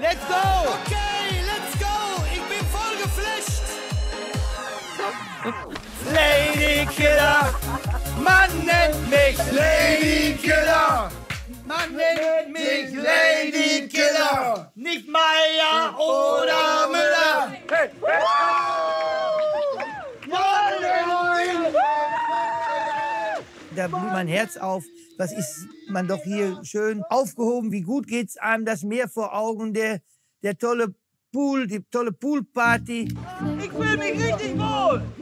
Let's go! Okay, let's go! Ich bin voll geflasht! Lady Killer! Man nennt mich Lady Killer! Man nennt mich Lady Killer! Nicht Meier oder Müller! Hey, da blüht mein Herz auf. Was ist man doch hier schön aufgehoben? Wie gut geht's einem? Das Meer vor Augen, der tolle Pool, die tolle Poolparty. Ich fühle mich richtig wohl.